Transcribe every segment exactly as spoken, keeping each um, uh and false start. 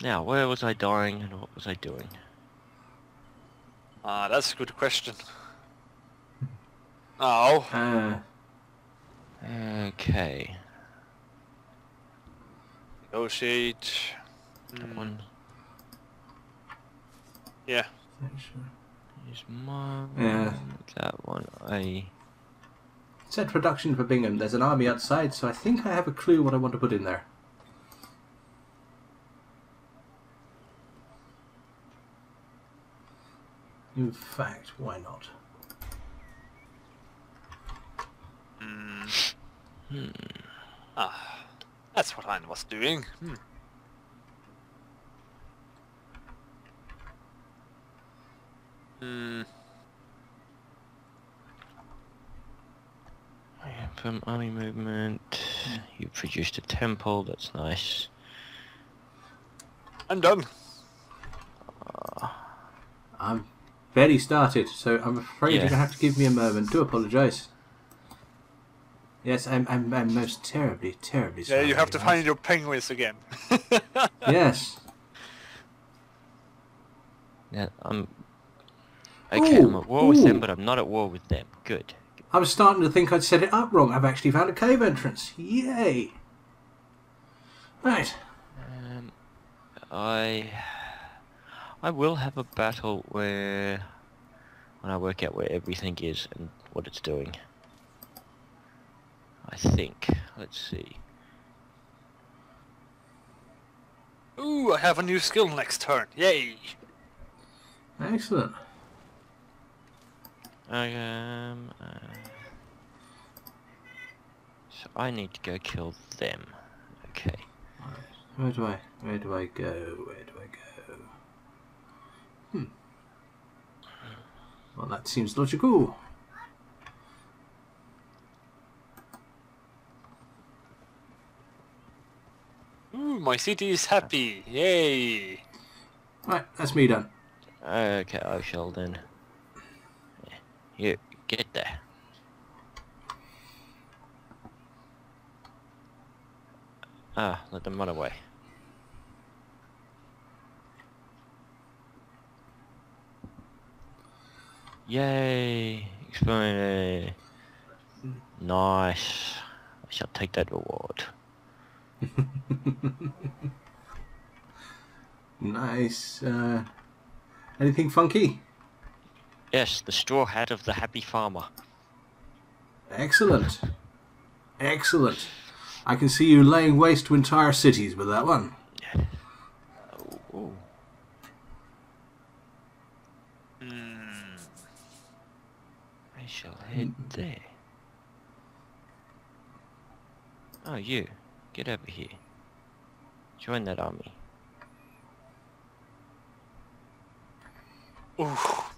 Now, where was I dying and what was I doing? Ah, uh, that's a good question. Oh. Uh, okay. Negotiate. That one. Yeah. Here's mine. Yeah. That one. I. Set production for Bingham. There's an army outside, so I think I have a clue what I want to put in there. In fact, why not? Mm. Hmm. Ah, that's what I was doing. Hmm. Hmm. Yeah, from army movement, you produced a temple. That's nice. I'm done. Uh, I'm. Barely started, so I'm afraid yeah. you're gonna have to give me a moment. Do apologise. Yes, I'm, I'm, I'm most terribly, terribly sorry. Yeah, you have to find your penguins again. Yes. Yeah, I'm. Okay, ooh, I'm at war ooh. with them, but I'm not at war with them. Good. I was starting to think I'd set it up wrong. I've actually found a cave entrance. Yay! Right. Um, I. I will have a battle where, when I work out where everything is and what it's doing. I think. Let's see. Ooh, I have a new skill next turn. Yay! Excellent. I, um, uh, so I need to go kill them. Okay. Where do I? Where do I go? Where do I go? Hmm. Well, that seems logical. Ooh, my city is happy. Yay! Right, that's me done. Okay, I shall then. You, get there. Ah, let them run away. Yay! Experiment. Nice. I shall take that reward. Nice. Uh, anything funky? Yes, the straw hat of the happy farmer. Excellent. Excellent. I can see you laying waste to entire cities with that one. Head there. Oh, you. Get over here. Join that army. Oof.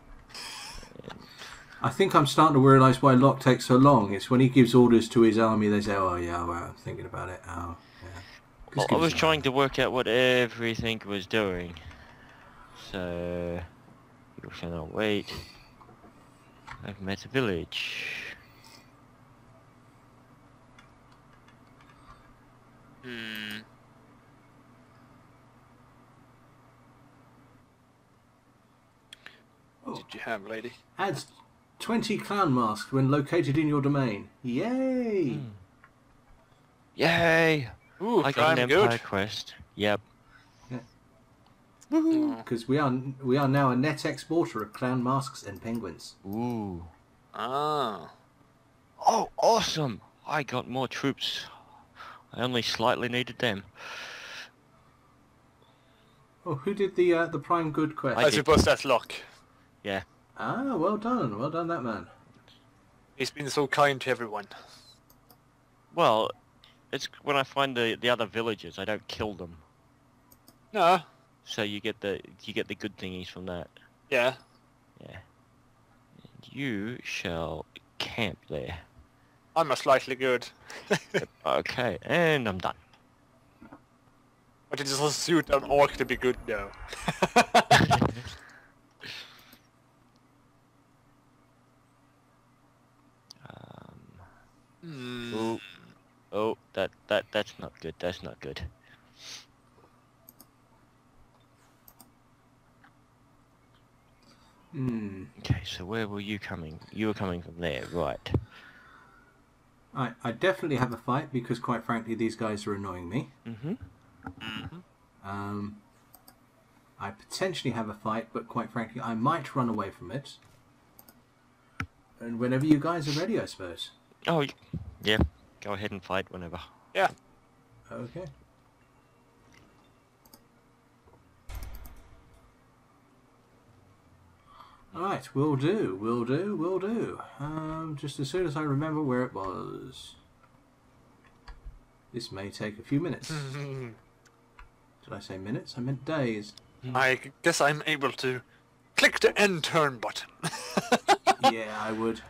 I think I'm starting to realise why Locke takes so long. It's when he gives orders to his army, they say, oh, yeah, well, I'm thinking about it. Oh, yeah. Well, I was trying to work out what everything was doing. So, you cannot wait. I've met a village. Hmm. Oh. Did you have, lady? Adds twenty clown masks when located in your domain. Yay! Hmm. Yay! Ooh, I got an empire good. quest. Yep. Because we are we are now a net exporter of clown masks and penguins. Ooh. Ah. Oh, awesome! I got more troops. I only slightly needed them. Oh, who did the uh, the prime good quest? I, I suppose that's Locke. Yeah. Ah, well done, well done, that man. He's been so kind to everyone. Well, it's when I find the the other villagers, I don't kill them. No. So you get the you get the good thingies from that. Yeah. Yeah. And you shall camp there. I'm a slightly good. Okay, and I'm done. But it doesn't suit an orc to be good though. um. Mm. Oh, oh, that that that's not good. That's not good. Mm. Okay, so where were you coming? You were coming from there, right? I I definitely have a fight because, quite frankly, these guys are annoying me. Mm-hmm. Mm-hmm. Um, I potentially have a fight, but quite frankly, I might run away from it. And whenever you guys are ready, I suppose. Oh, yeah. Go ahead and fight whenever. Yeah. Okay. Alright, will do, will do, will do. Um, just as soon as I remember where it was. This may take a few minutes. Did I say minutes? I meant days. I guess I'm able to click the end turn button. Yeah, I would.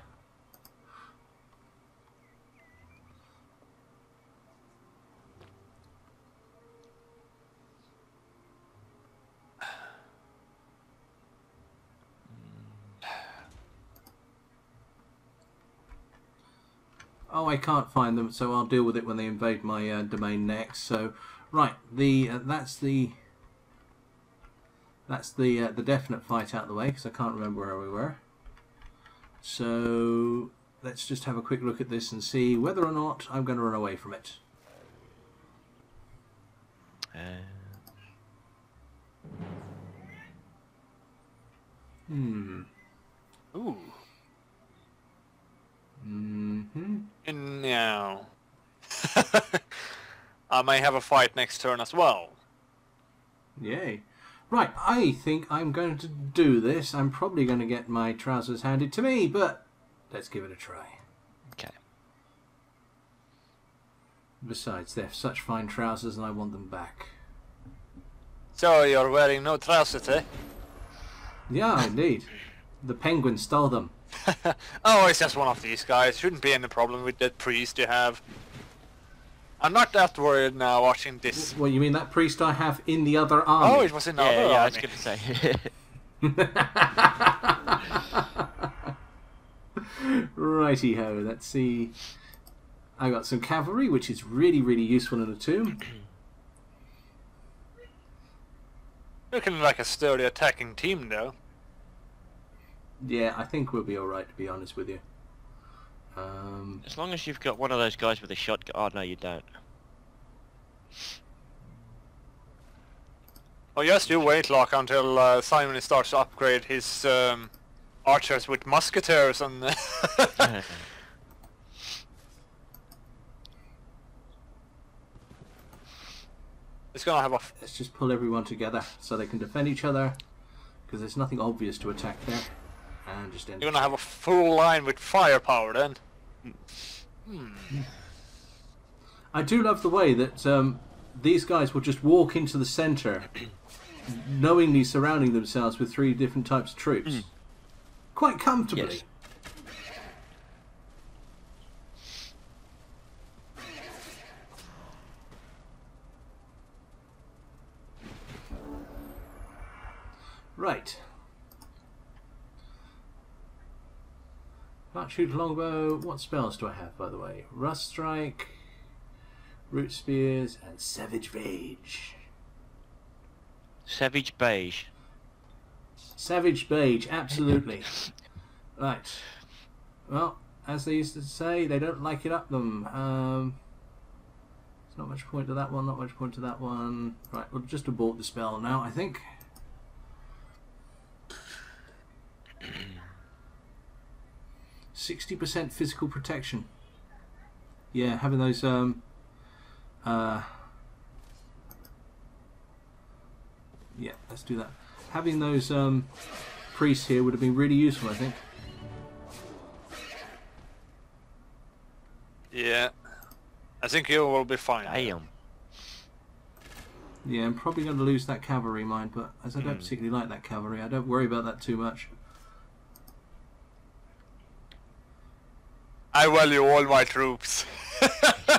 Oh, I can't find them, so I'll deal with it when they invade my uh, domain next. So, right, the uh, that's the that's the uh, the definite fight out of the way because I can't remember where we were. So let's just have a quick look at this and see whether or not I'm going to run away from it. Uh. Hmm. Ooh. Mm-hmm. No. I may have a fight next turn as well. Yay. Right, I think I'm going to do this. I'm probably going to get my trousers handed to me, but let's give it a try. Okay. Besides, they're such fine trousers and I want them back. So you're wearing no trousers, eh? Yeah, indeed. The penguin stole them. Oh, it's just one of these guys. Shouldn't be any problem with that priest you have. I'm not that worried now watching this. Well, you mean that priest I have in the other army? Oh, it was in the yeah, other yeah, army. Yeah, I was going to say. Righty-ho, let's see. I got some cavalry, which is really, really useful in a tomb. Looking like a sturdy attacking team, though. Yeah, I think we'll be alright, to be honest with you. Um, as long as you've got one of those guys with a shotgun. Oh, no, you don't. Oh, yes, you wait, Locke, until uh, Simon starts to upgrade his um, archers with musketeers and... It's gonna have a... Let's just pull everyone together so they can defend each other, because there's nothing obvious to attack there. You're going to have a full line with firepower then. Hmm. I do love the way that um, these guys will just walk into the centre, knowingly surrounding themselves with three different types of troops. Mm. Quite comfortably. Yes. Right. Can't shoot longbow. What spells do I have, by the way? Rust Strike, Root Spears, and Savage Rage. Savage Beige. Savage Beige, absolutely. Right. Well, as they used to say, they don't like it up them. Um, there's not much point to that one, not much point to that one. Right, we'll just abort the spell now, I think. sixty percent physical protection. Yeah, having those um uh yeah, let's do that. Having those um priests here would have been really useful, I think. Yeah. I think you will be fine. I am. Yeah, I'm probably going to lose that cavalry mine, but as I don't mm. particularly like that cavalry, I don't worry about that too much. I value all my troops. The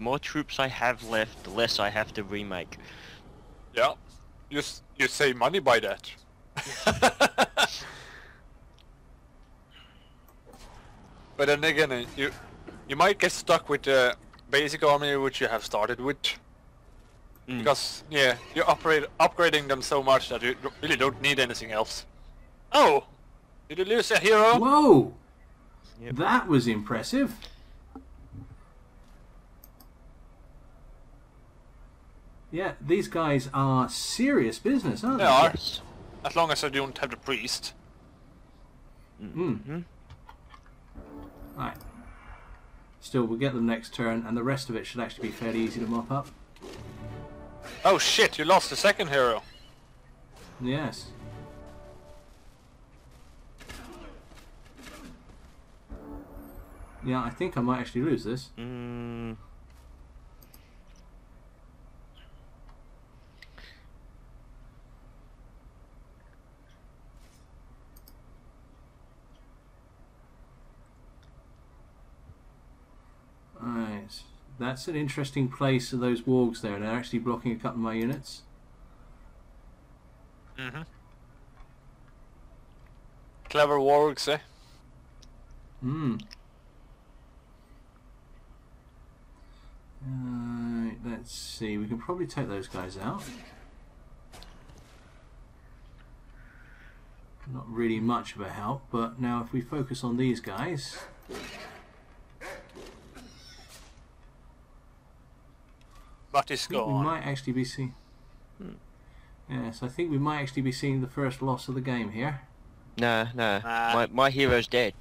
more troops I have left, the less I have to remake. Yeah, you, you save money by that. But then again, you, you might get stuck with the basic army which you have started with. Mm. Because, yeah, you're upgrade upgrading them so much that you really don't need anything else. Oh! Did you lose a hero? Whoa! Yep. That was impressive. Yeah, these guys are serious business, aren't they? They are. As long as I don't have the priest. Mm-hmm. Right. Still, we'll get them next turn, and the rest of it should actually be fairly easy to mop up. Oh shit, you lost the second hero. Yes. Yeah, I think I might actually lose this. Mm. Alright, that's an interesting place of those wargs there. They're actually blocking a couple of my units. Mm-hmm. Clever wargs, eh? Hmm. Alright, let's see. We can probably take those guys out. Not really much of a help, but now if we focus on these guys... But it's gone. We might actually be seeing. Hmm. Yes, I think we might actually be seeing the first loss of the game here. No, no. Uh, my my hero's dead.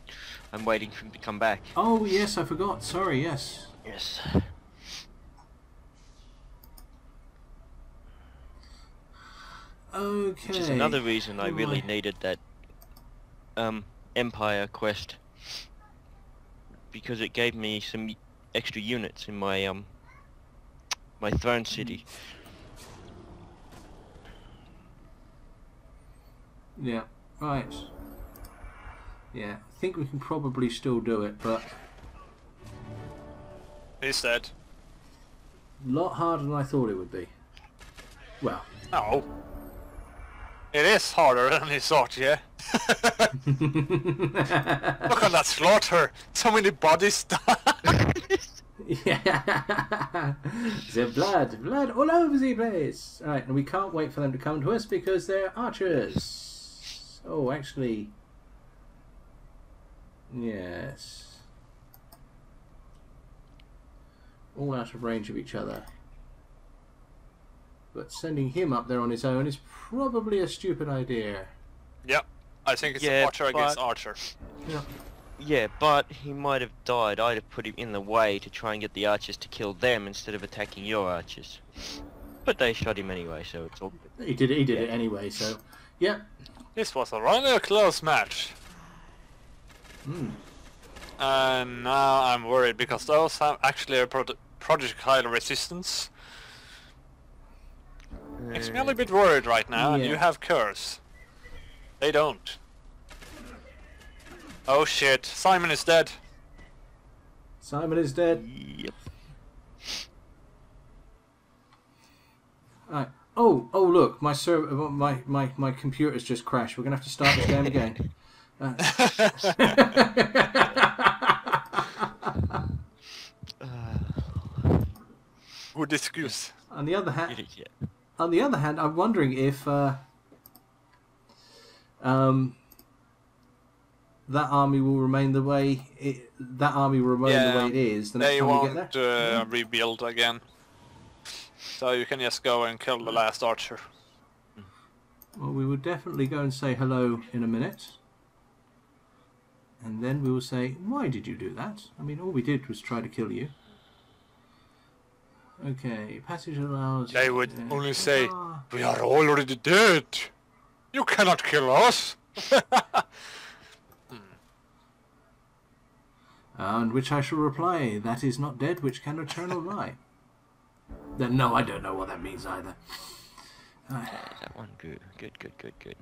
I'm waiting for him to come back. Oh yes, I forgot. Sorry. Yes. Yes. Okay. Which is another reason I really needed that um, Empire quest, because it gave me some extra units in my um. My throne city. Yeah, right. Yeah, I think we can probably still do it, but... He's dead. A lot harder than I thought it would be. Well... No. It is harder than I thought, yeah? Look at that slaughter! So many bodies died! Yeah, the blood, blood all over the place. All right, and we can't wait for them to come to us because they're archers. Oh, actually, yes, all out of range of each other. But sending him up there on his own is probably a stupid idea. Yep, I think it's yeah, archer but... against archer. Yeah. Yeah, but he might have died. I'd have put him in the way to try and get the archers to kill them instead of attacking your archers. But they shot him anyway, so it's all... He did it, he did yeah. it anyway, so... Yeah. This was a rather close match. Mm. And now I'm worried because those have actually a pro projectile resistance. Uh, Makes me a little bit worried right now, yeah. And you have curse. They don't. Oh shit, Simon is dead. Simon is dead. Yep. Alright. Oh, oh look, my server, my, my, my computer's just crashed. We're going to have to start this game again. Uh. Good excuse. On the other hand, on the other hand, I'm wondering if, uh, um, that army will remain the way it, that army will remain yeah, the way it is. The next they time won't get there. Uh, mm-hmm. rebuild again. So you can just go and kill the last archer. Well, we will definitely go and say hello in a minute. And then we will say, why did you do that? I mean, all we did was try to kill you. Okay, passage allows... They would uh, only say, ah. we are already dead. You cannot kill us. And which I shall reply, that is not dead which can return or lie. Then no, I don't know what that means either. Uh, that one good, good, good, good, good.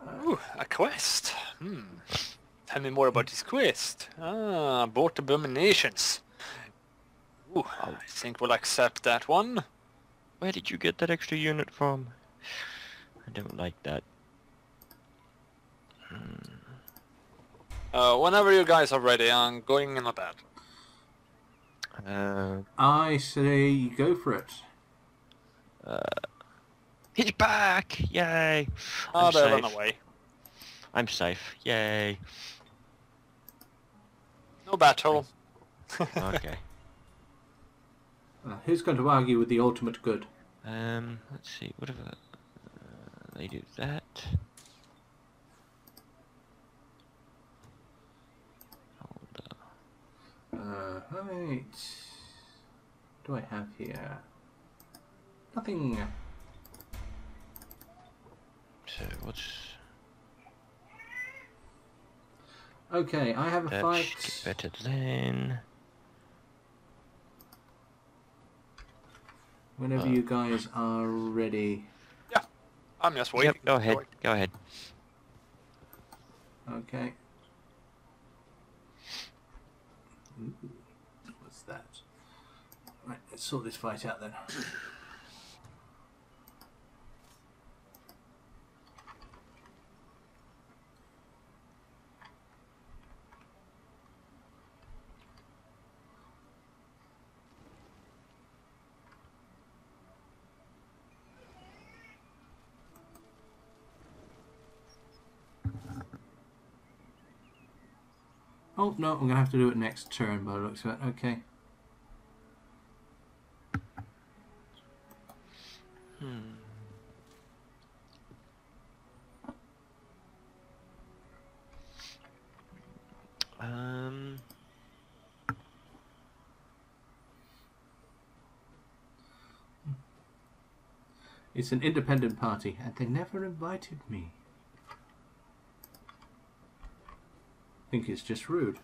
Uh, Ooh, a quest. Hmm. Tell me more about this quest. Ah, abort abominations. Ooh, I think we'll accept that one. Where did you get that extra unit from? I don't like that. Uh, whenever you guys are ready, I'm going in a battle. Uh, I say go for it. Uh, he's back! Yay! Oh, they ran away. I'm safe. Yay. No battle. Okay. Uh, who's going to argue with the ultimate good? Um, let's see. What if uh, they do that? Uh, right. What do I have here? Nothing. So what's? Okay, I have a that fight. Get better then. Whenever uh, you guys are ready. Yeah, I'm just waiting. Yep, go ahead. Go ahead. Okay. Ooh, what's that? Right, let's sort this fight out then. Oh, no, I'm going to have to do it next turn by the looks of it. Okay. Hmm. Um. It's an independent party, and they never invited me. I think it's just rude.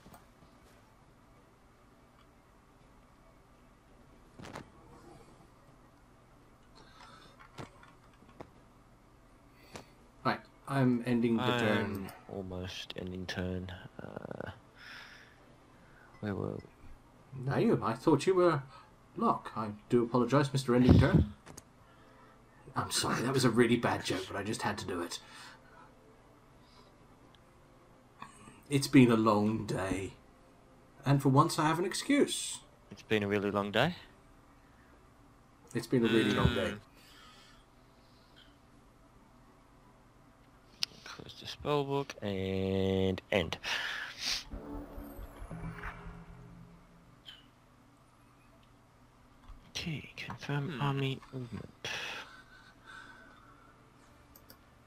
Right, I'm ending the I'm turn. Almost ending turn. Uh, where were we? Now you, I thought you were Locke. I do apologise, Mister Ending Turn. I'm sorry, that was a really bad joke, but I just had to do it. It's been a long day, and for once I have an excuse. It's been a really long day. It's been a really mm. long day. Close the spellbook and end. Okay, confirm hmm. army movement.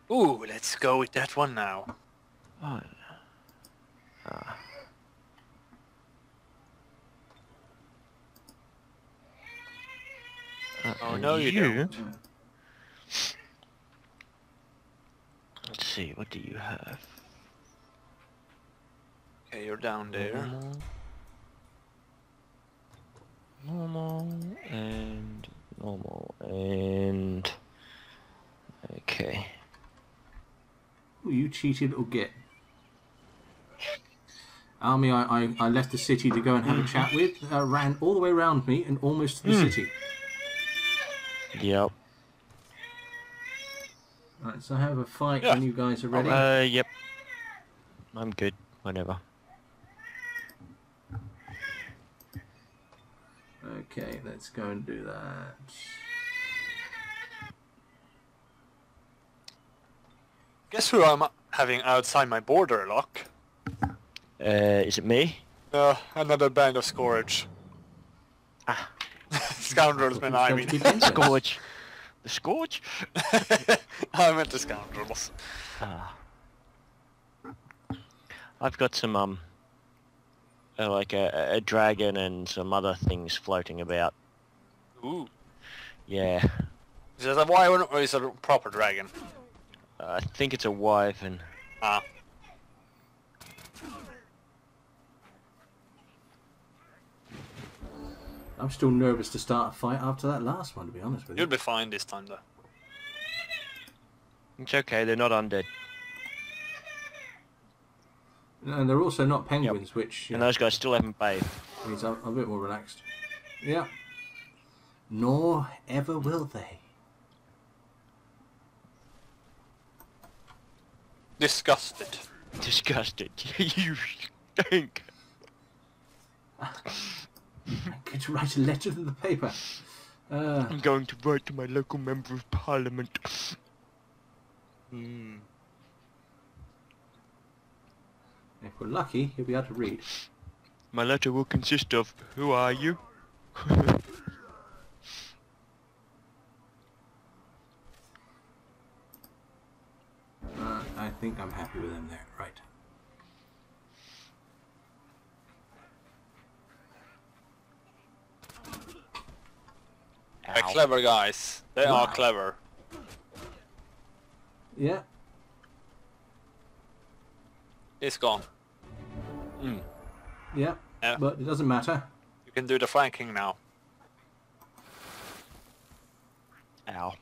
Ooh, let's go with that one now. Oh. Ah. Uh, oh no, you, you don't. Let's see, what do you have? Okay, you're down there. Normal, normal and normal and okay. Ooh, you cheated or get. Army, I, I, I left the city to go and have a chat with, uh, ran all the way around me and almost to the mm. city. Yep. Right, so I have a fight yeah. when you guys are ready. Uh, yep. I'm good, whenever. Okay, let's go and do that. Guess who I'm having outside my border, Locke? Uh, is it me? No, another band of Scourge. Ah. Scoundrels, man, I mean. Scourge. The Scourge? I meant the Scoundrels. Ah. I've got some, um, uh, like a, a dragon and some other things floating about. Ooh. Yeah. Is it a wyvern or is it a proper dragon? Uh, I think it's a wyvern. Ah. I'm still nervous to start a fight after that last one, to be honest with you. You'll be fine this time, though. It's okay, they're not undead. And they're also not penguins, yep. which... And know, those guys still haven't bathed. Means I'm a bit more relaxed. Yeah. Nor ever will they. Disgusted. Disgusted. You stink. I could to write a letter to the paper. Uh, I'm going to write to my local member of parliament. Mm. If we're lucky, he'll be able to read. My letter will consist of, who are you? uh, I think I'm happy with him there, right. They're clever guys. They wow. are clever. Yeah. He's gone. Mm. Yeah, yeah, but it doesn't matter. You can do the flanking now. Ow.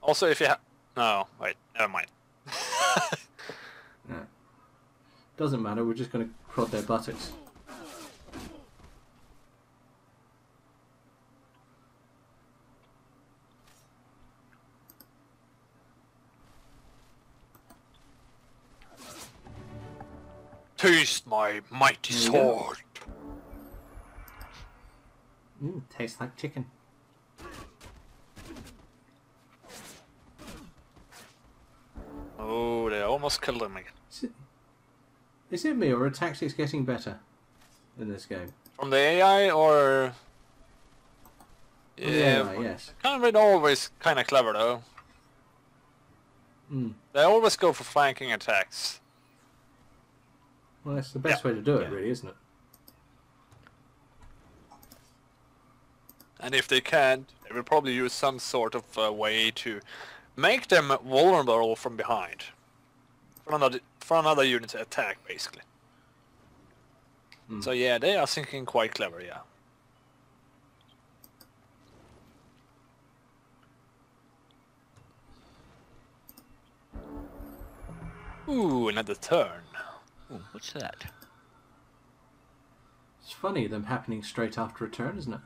Also, if you have... No, wait, never mind. No. Doesn't matter, we're just going to prod their buttocks. Taste my mighty sword. Mm, tastes like chicken. Oh, they almost killed him again. Is it, is it me or are tactics getting better in this game? From the A I or? Yeah, A I, yes. Kind of always kind of clever though. Mm. They always go for flanking attacks. Well, that's the best yeah. way to do it, yeah. really, isn't it? And if they can't, they will probably use some sort of uh, way to make them vulnerable from behind. For another, for another unit to attack, basically. Mm. So yeah, they are thinking quite clever, yeah. Ooh, another turn. Ooh, what's that? It's funny, them happening straight after a turn, isn't it?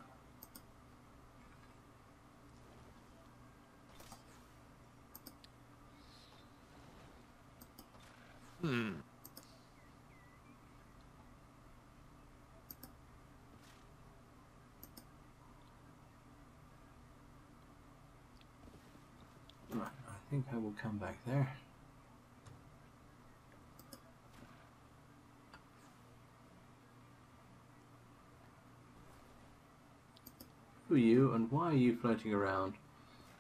Hmm. Right, I think I will come back there. Who are you and why are you floating around?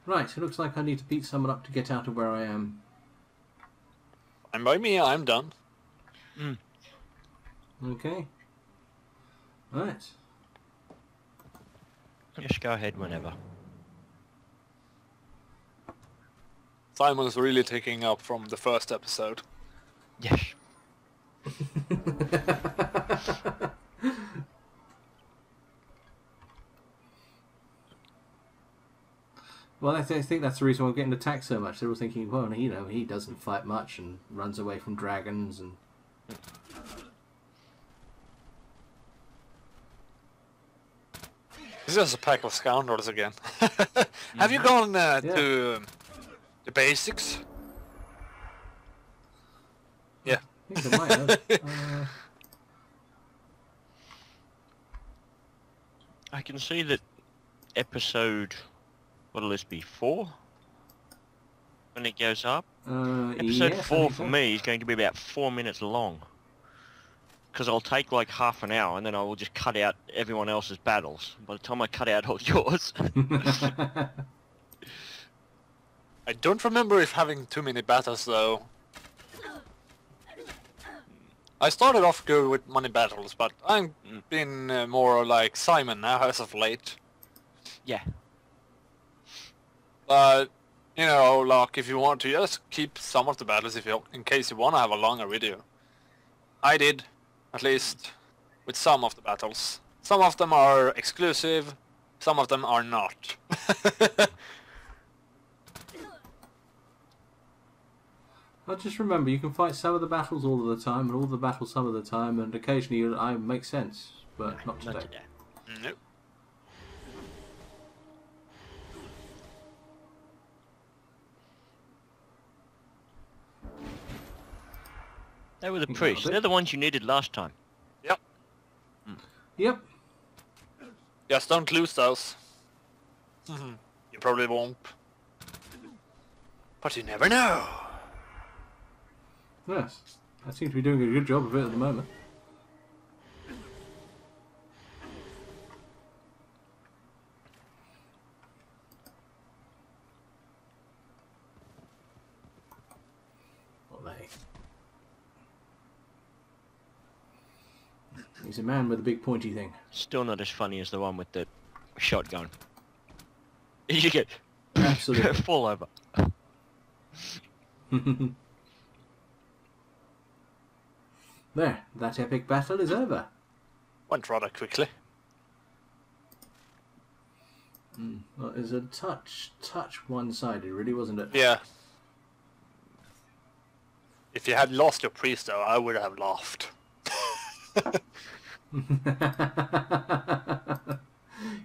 Right, it looks like I need to beat someone up to get out of where I am. And by me, I'm done. Mm. Okay. Right. Just go ahead whenever. Simon's really taking up from the first episode. Yes. Well, I, th I think that's the reason why I'm getting attacked so much. They're all thinking, well, you know, he doesn't fight much and runs away from dragons and... This is a pack of scoundrels again. Mm-hmm. Have you gone uh, yeah. to um, the basics? Yeah. I think I might have. uh... I can see that episode... What'll this be, four? When it goes up? Uh, Episode yes, four for so. me is going to be about four minutes long. Because I'll take like half an hour and then I will just cut out everyone else's battles. By the time I cut out all yours... I don't remember if having too many battles though. I started off good with many battles, but I've mm. been uh, more like Simon now as of late. Yeah. But, uh, you know, Locke, if you want to, just keep some of the battles if you, in case you want to have a longer video. I did, at least, with some of the battles. Some of them are exclusive, some of them are not. I just remember, you can fight some of the battles all of the time, and all the battles some of the time, and occasionally I make sense, but no, not today. Not today. Nope. They were the priests. They're the ones you needed last time. Yep. Mm. Yep. Just don't lose those. Mm-hmm. You probably won't. But you never know. Yes. I seem to be doing a good job of it at the moment. He's a man with a big pointy thing. Still not as funny as the one with the shotgun. You get absolutely fall over. There, that epic battle is over. Went rather quickly. Mm, well, it was a touch, touch one-sided, really, wasn't it? Yeah. If you had lost your priest, though, I would have laughed.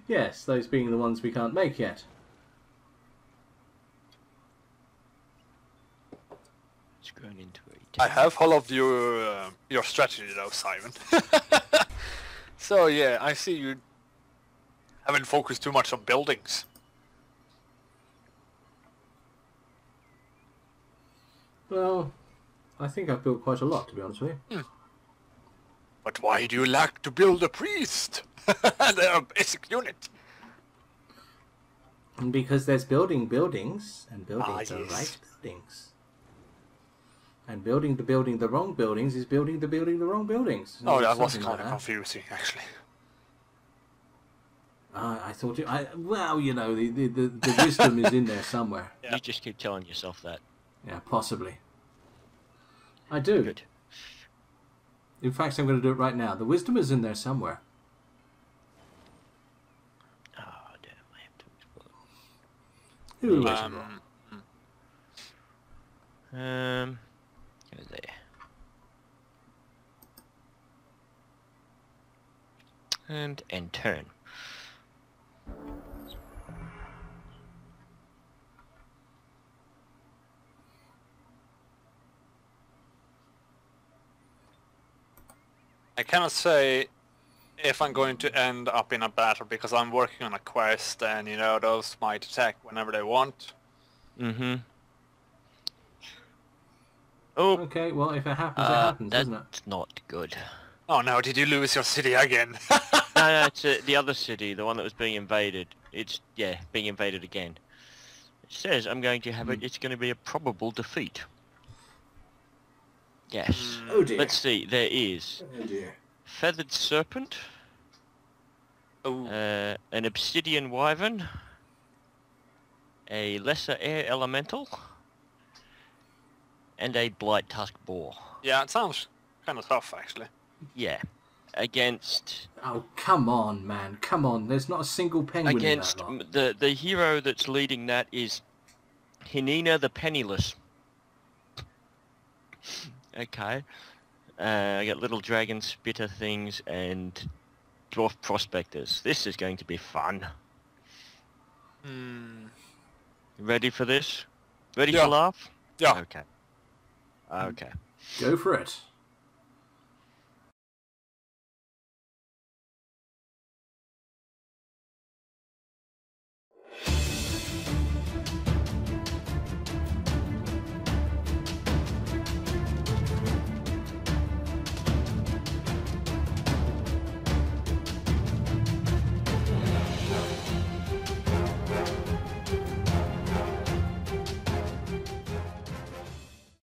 Yes, those being the ones we can't make yet. It's going into it. I have followed your uh, your strategy though, Simon. So yeah, I see you haven't focused too much on buildings. Well, I think I've built quite a lot, to be honest with you. Mm. But why do you lack to build a priest? They're a basic unit. Because there's building buildings, and building ah, the yes. right buildings. And building the building the wrong buildings is building the building the wrong buildings. Oh, that was kind like of that. confusing, actually. Uh, I thought it... I, well, you know, the, the, the, the wisdom is in there somewhere. Yeah. You just keep telling yourself that. Yeah, possibly. I do. Good. In fact, I'm going to do it right now. The wisdom is in there somewhere. Oh, damn. I have to explore. Who um, um, um, go there. And, and turn. I cannot say if I'm going to end up in a battle because I'm working on a quest and, you know, those might attack whenever they want. Mm-hmm. Oh. Okay, well, if it happens, uh, it happens, doesn't it? That's not good. Oh no, did you lose your city again? no, no, it's uh, the other city, the one that was being invaded. It's, yeah, being invaded again. It says I'm going to have it, it's going to be a probable defeat. Yes. Oh dear. Let's see, there is. Oh dear. Feathered serpent. Oh. Uh, an obsidian wyvern. A lesser air elemental. And a blight tusk boar. Yeah, it sounds kind of tough, actually. Yeah. Against... Oh, come on, man. Come on. There's not a single penguin against in that lot. The, the hero that's leading that is Hinina the Penniless. Okay, uh, I got little dragon spitter things and dwarf prospectors. This is going to be fun. Mm. Ready for this? Ready yeah. for laugh? Yeah. Okay. Okay. Go for it.